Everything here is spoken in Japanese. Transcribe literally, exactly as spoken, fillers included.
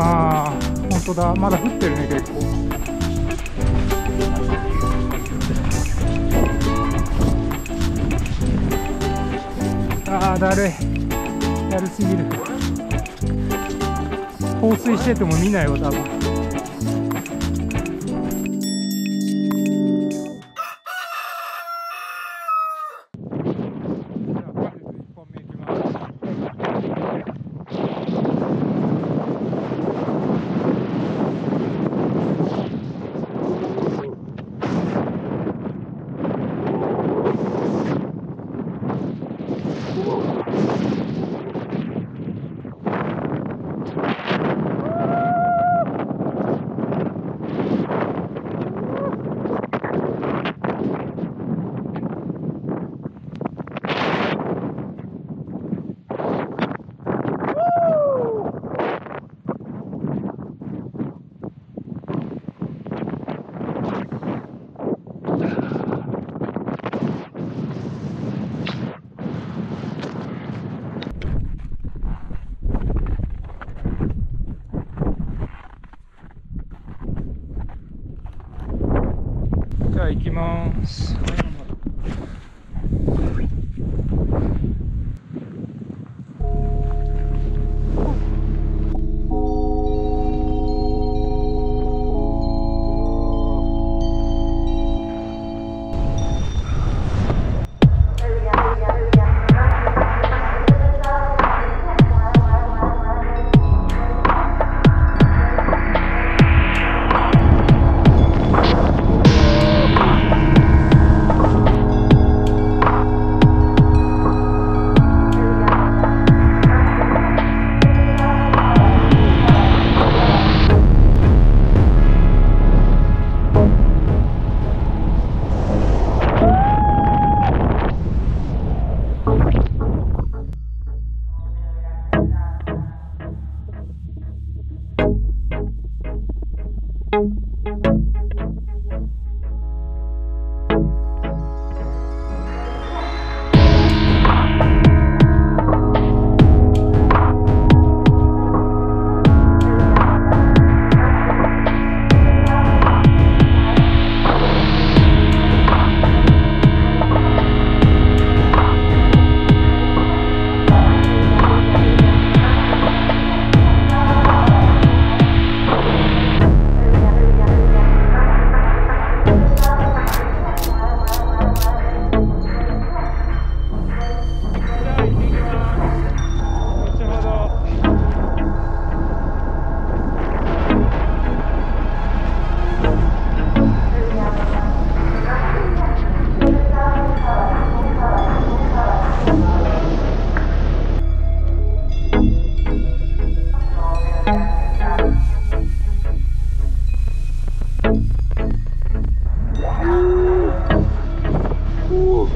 あー、本当だ、まだ降ってるね、結構。あー、だるい。だるすぎる。放水してても見ないわ、多分。じゃあ行きます。Woo!